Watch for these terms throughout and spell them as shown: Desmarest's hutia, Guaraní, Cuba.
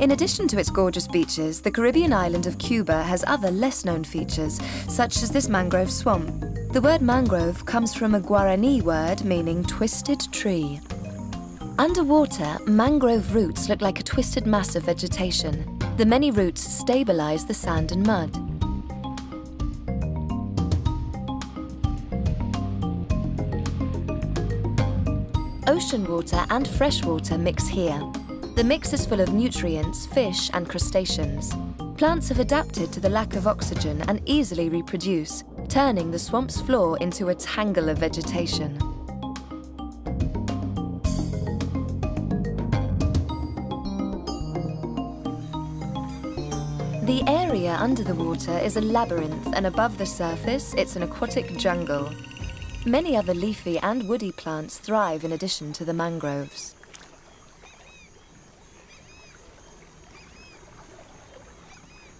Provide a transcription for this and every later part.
In addition to its gorgeous beaches, the Caribbean island of Cuba has other less-known features, such as this mangrove swamp. The word mangrove comes from a Guaraní word meaning twisted tree. Underwater, mangrove roots look like a twisted mass of vegetation. The many roots stabilize the sand and mud. Ocean water and fresh water mix here. The mix is full of nutrients, fish and crustaceans. Plants have adapted to the lack of oxygen and easily reproduce, turning the swamp's floor into a tangle of vegetation. The area under the water is a labyrinth, and above the surface it's an aquatic jungle. Many other leafy and woody plants thrive in addition to the mangroves.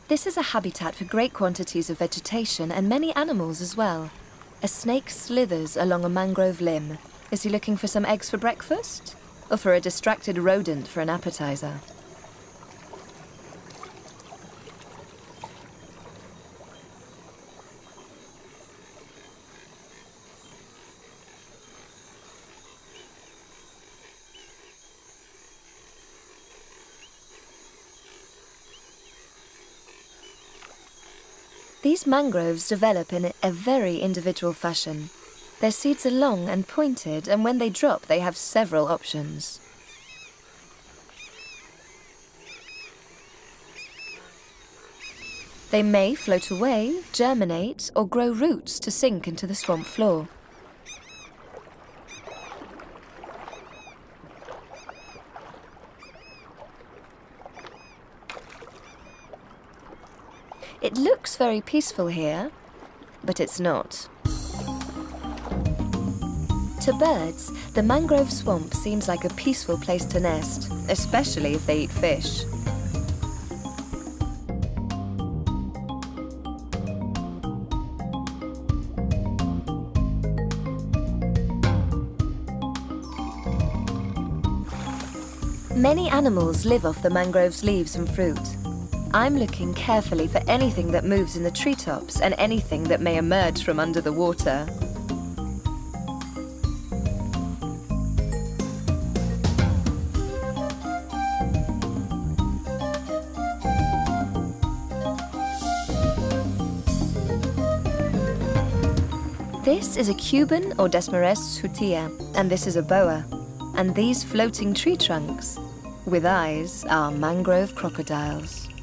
This is a habitat for great quantities of vegetation and many animals as well. A snake slithers along a mangrove limb. Is he looking for some eggs for breakfast? Or for a distracted rodent for an appetizer? These mangroves develop in a very individual fashion. Their seeds are long and pointed, and when they drop, they have several options. They may float away, germinate, or grow roots to sink into the swamp floor. It looks very peaceful here, but it's not. To birds, the mangrove swamp seems like a peaceful place to nest, especially if they eat fish. Many animals live off the mangrove's leaves and fruit. I'm looking carefully for anything that moves in the treetops and anything that may emerge from under the water. This is a Cuban or Desmarest's hutia, and this is a boa. And these floating tree trunks with eyes are mangrove crocodiles.